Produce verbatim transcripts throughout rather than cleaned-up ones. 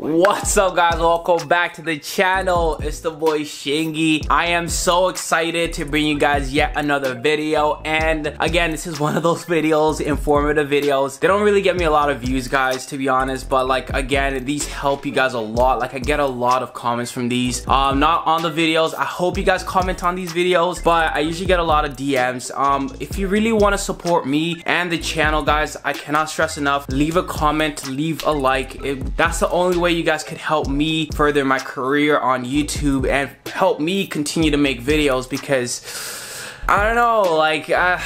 What's up guys, welcome back to the channel. It's the boy Shingie. I am so excited to bring you guys yet another video, and again, this is one of those videos, informative videos. They don't really get me a lot of views guys, to be honest, but like again, these help you guys a lot. Like I get a lot of comments from these, um not on the videos. I hope you guys comment on these videos, but I usually get a lot of D Ms. Um if you really want to support me and the channel guys, I cannot stress enough, leave a comment, leave a like. It, that's the only way you guys could help me further my career on YouTube and help me continue to make videos, because I don't know, like I,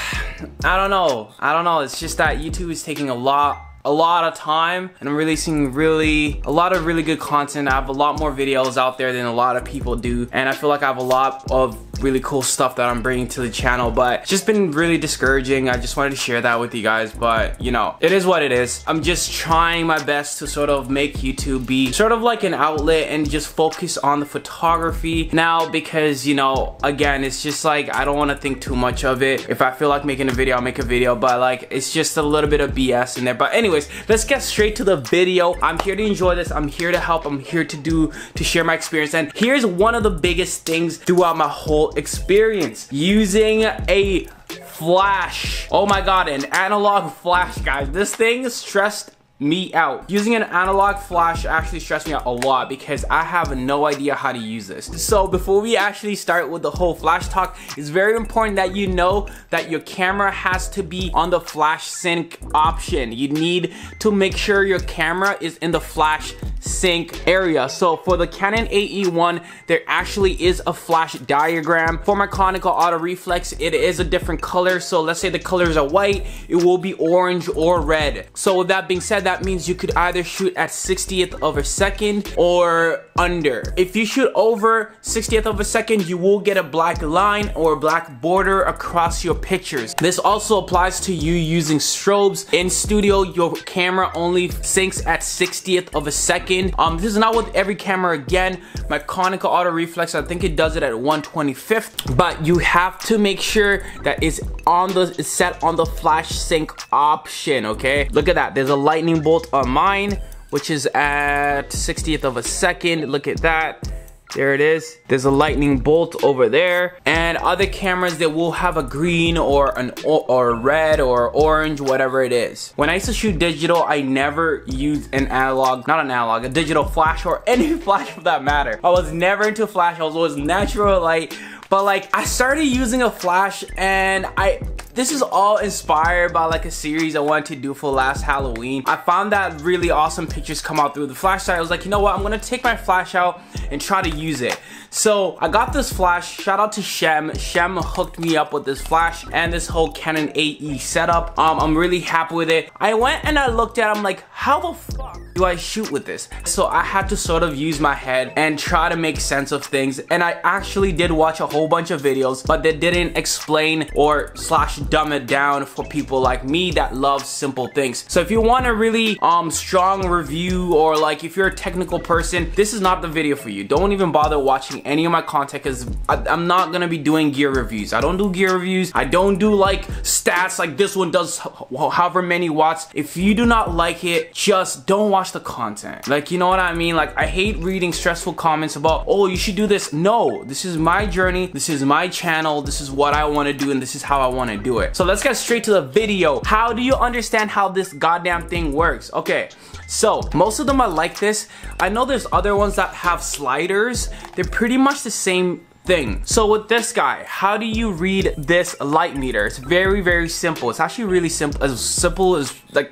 I don't know I don't know it's just that YouTube is taking a lot a lot of time, and I'm releasing really a lot of really good content. I have a lot more videos out there than a lot of people do, and I feel like I have a lot of really cool stuff that I'm bringing to the channel, but it's just been really discouraging. I just wanted to share that with you guys, but you know, it is what it is. I'm just trying my best to sort of make YouTube be sort of like an outlet and just focus on the photography now, because you know, again, it's just like I don't want to think too much of it. If I feel like making a video, I'll make a video, but like it's just a little bit of B S in there. But anyways, let's get straight to the video. I'm here to enjoy this. I'm here to help. I'm here to do to share my experience, and here's one of the biggest things throughout my whole experience using a flash. Oh my god, an analog flash guys, this thing stressed me out. Using an analog flash actually stressed me out a lot, because I have no idea how to use this. So before we actually start with the whole flash talk, it's very important that you know that your camera has to be on the flash sync option. You need to make sure your camera is in the flash sync area. So for the Canon A E one, there actually is a flash diagram. For my Konica Auto Reflex, it is a different color. So let's say the colors are white, it will be orange or red. So with that being said, that means you could either shoot at sixtieth of a second or under. If you shoot over sixtieth of a second, you will get a black line or a black border across your pictures. This also applies to you using strobes. In studio, your camera only syncs at sixtieth of a second. Um, this is not with every camera. Again, my Konica Auto Reflex, I think it does it at one twenty-fifth, but you have to make sure that it's on the it's set on the flash sync option. Okay, look at that, there's a lightning bolt on mine, which is at sixtieth of a second. Look at that, there it is. There's a lightning bolt over there, and other cameras that will have a green or an or red or orange, whatever it is. When I used to shoot digital, I never used an analog, not an analog, a digital flash or any flash for that matter. I was never into flash. I was always natural light. But like I started using a flash, and I this is all inspired by like a series I wanted to do for last Halloween. I found that really awesome pictures come out through the flash. I was like, you know what, I'm gonna take my flash out and try to use it. So I got this flash, shout out to Shem. Shem hooked me up with this flash and this whole Canon A E setup. Um, I'm really happy with it. I went and I looked at it, I'm like, how the fuck do I shoot with this? So I had to sort of use my head and try to make sense of things. And I actually did watch a whole bunch of videos, but they didn't explain or slash dumb it down for people like me that love simple things. So if you want a really um, strong review, or like if you're a technical person, this is not the video for you. Don't even bother watching any of my content, because I'm not gonna be doing gear reviews. I don't do gear reviews. I don't do like stats like this one does however many watts. If you do not like it, just don't watch the content. Like, you know what I mean? Like I hate reading stressful comments about, oh, you should do this. No, this is my journey. This is my channel. This is what I wanna do, and this is how I wanna do it. So let's get straight to the video. How do you understand how this goddamn thing works? Okay, so most of them are like this. I know there's other ones that have sliders. They're pretty Pretty much the same thing. So with this guy, how do you read this light meter? It's very, very simple. It's actually really simple, as simple as like,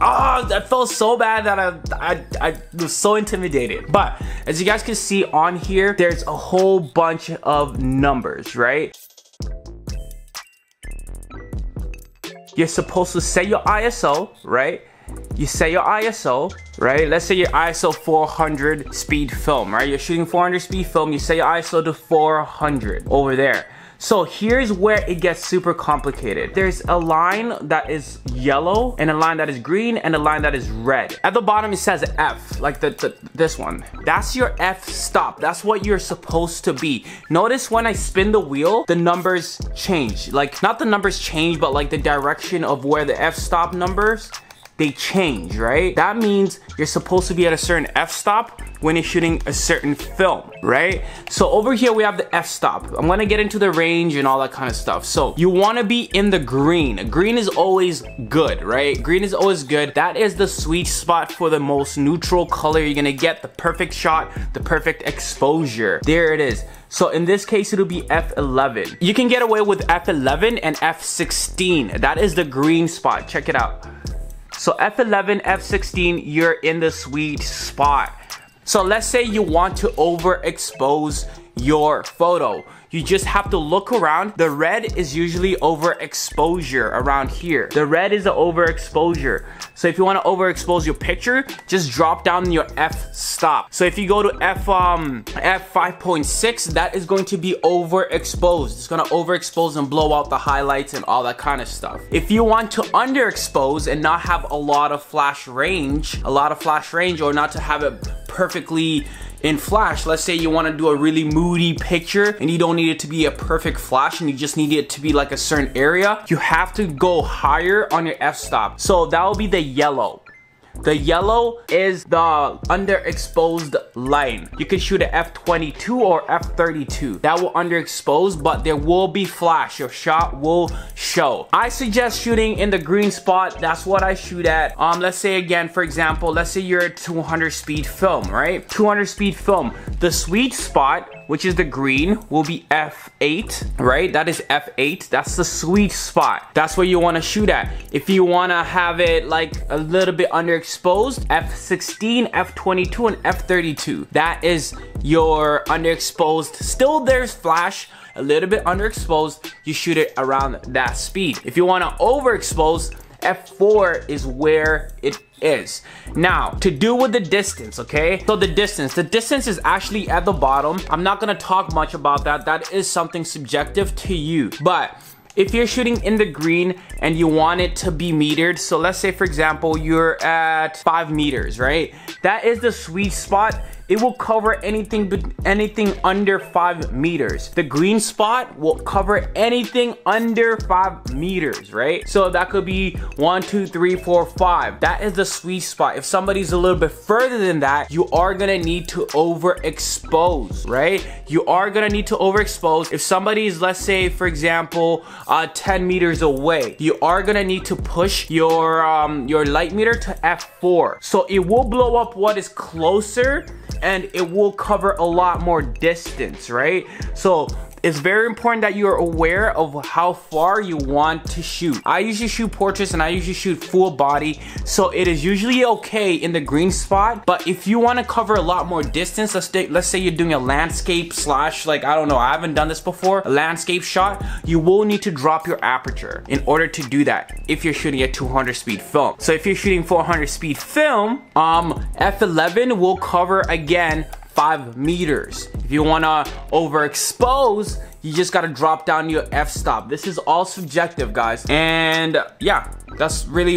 ah, oh, that felt so bad that I, I I was so intimidated. But as you guys can see on here, there's a whole bunch of numbers, right? You're supposed to set your I S O, right? You set your I S O, right? Let's say your I S O four hundred speed film, right? You're shooting four hundred speed film, you set your I S O to four hundred over there. So here's where it gets super complicated. There's a line that is yellow, and a line that is green, and a line that is red. At the bottom it says F, like the, the this one. That's your F stop. That's what you're supposed to be. Notice when I spin the wheel, the numbers change. Like, not the numbers change, but like the direction of where the F stop numbers, they change, right? That means you're supposed to be at a certain f-stop when you're shooting a certain film, right? So over here we have the f-stop. I'm gonna get into the range and all that kind of stuff. So you wanna be in the green. Green is always good, right? Green is always good. That is the sweet spot for the most neutral color. You're gonna get the perfect shot, the perfect exposure. There it is. So in this case, it'll be f eleven. You can get away with f eleven and f sixteen. That is the green spot. Check it out. So f eleven, f sixteen, you're in the sweet spot. So let's say you want to overexpose your photo. You just have to look around. The red is usually overexposure around here. The red is the overexposure. So if you want to overexpose your picture, just drop down your f-stop. So if you go to f um f five point six, that is going to be overexposed. It's going to overexpose and blow out the highlights and all that kind of stuff. If you want to underexpose and not have a lot of flash range, a lot of flash range, or not to have it perfectly in flash, let's say you want to do a really moody picture and you don't need it to be a perfect flash and you just need it to be like a certain area, you have to go higher on your f-stop. So that will be the yellow. The yellow is the underexposed line. You can shoot an f twenty-two or f thirty-two. That will underexpose, but there will be flash. Your shot will show. I suggest shooting in the green spot. That's what I shoot at. Um, let's say again, for example, let's say you're a two hundred speed film, right? two hundred speed film. The sweet spot, which is the green, will be f eight, right? That is f eight. That's the sweet spot. That's where you want to shoot at. If you want to have it like a little bit underexposed, f sixteen, f twenty-two, and f thirty-two. That is your underexposed. Still there's flash, a little bit underexposed. You shoot it around that speed. If you want to overexpose, f four is where it is. Now, to do with the distance, okay? So the distance, the distance is actually at the bottom. I'm not gonna talk much about that. That is something subjective to you. But if you're shooting in the green and you want it to be metered, so let's say for example, you're at five meters, right? That is the sweet spot. It will cover anything but anything under five meters. The green spot will cover anything under five meters, right? So that could be one, two, three, four, five. That is the sweet spot. If somebody's a little bit further than that, you are gonna need to overexpose, right? You are gonna need to overexpose. If somebody's, let's say, for example, uh, ten meters away, you are gonna need to push your um, your light meter to f four. So it will blow up what is closer, and it will cover a lot more distance, right? So it's very important that you're aware of how far you want to shoot. I usually shoot portraits and I usually shoot full body, so it is usually okay in the green spot. But if you want to cover a lot more distance, let's, let's say you're doing a landscape slash, like, I don't know, I haven't done this before, a landscape shot, you will need to drop your aperture in order to do that if you're shooting a two hundred speed film. So if you're shooting four hundred speed film, um, f eleven will cover, again, five meters. If you want to overexpose, you just got to drop down your f-stop. This is all subjective, guys, and yeah, that's really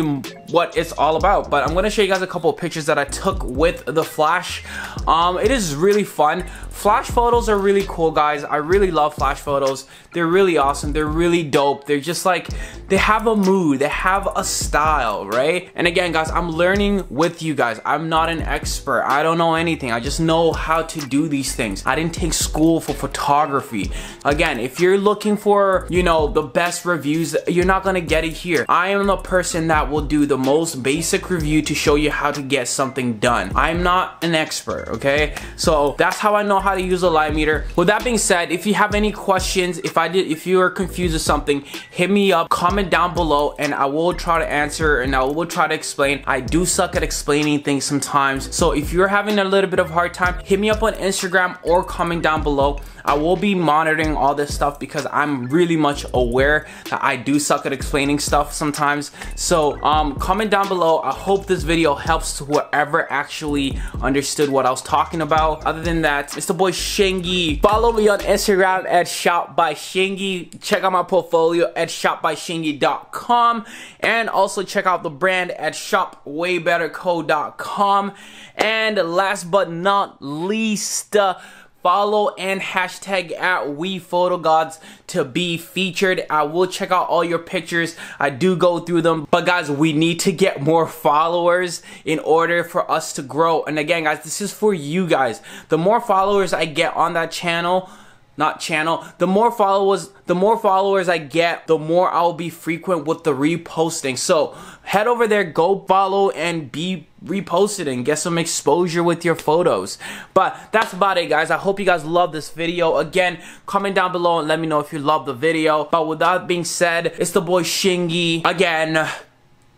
what it's all about. But I'm going to show you guys a couple of pictures that I took with the flash. Um it is really fun. Flash photos are really cool, guys. I really love flash photos. They're really awesome. They're really dope. They're just like, they have a mood, they have a style, right? And again, guys, I'm learning with you guys. I'm not an expert. I don't know anything. I just know how to do these things. I didn't take school for photography. Again, if you're looking for, you know, the best reviews, you're not gonna get it here. I am the person that will do the most basic review to show you how to get something done. I'm not an expert, okay? So that's how I know how to use a light meter. With that being said, if you have any questions, if I did, if you are confused with something, hit me up, comment down below, and I will try to answer and I will try to explain. I do suck at explaining things sometimes. So if you're having a little bit of a hard time, hit me up on Instagram or comment down below. I will be monitoring all this stuff because I'm really much aware that I do suck at explaining stuff sometimes. So um, comment down below. I hope this video helps to whoever actually understood what I was talking about. Other than that, it's the boy Shingie. Follow me on Instagram at shop by shingie. Check out my portfolio at shop by shingie dot com, and also check out the brand at shop way better co dot com. And last but not least, uh, follow and hashtag at WePhotoGods to be featured. I will check out all your pictures. I do go through them. But guys, we need to get more followers in order for us to grow. And again, guys, this is for you guys. The more followers I get on that channel, Not channel. The more followers, the more followers I get, the more I'll be frequent with the reposting. So head over there, go follow, and be reposted and get some exposure with your photos. But that's about it, guys. I hope you guys love this video. Again, comment down below and let me know if you love the video. But with that being said, it's the boy Shingie. Again,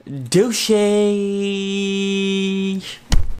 douche.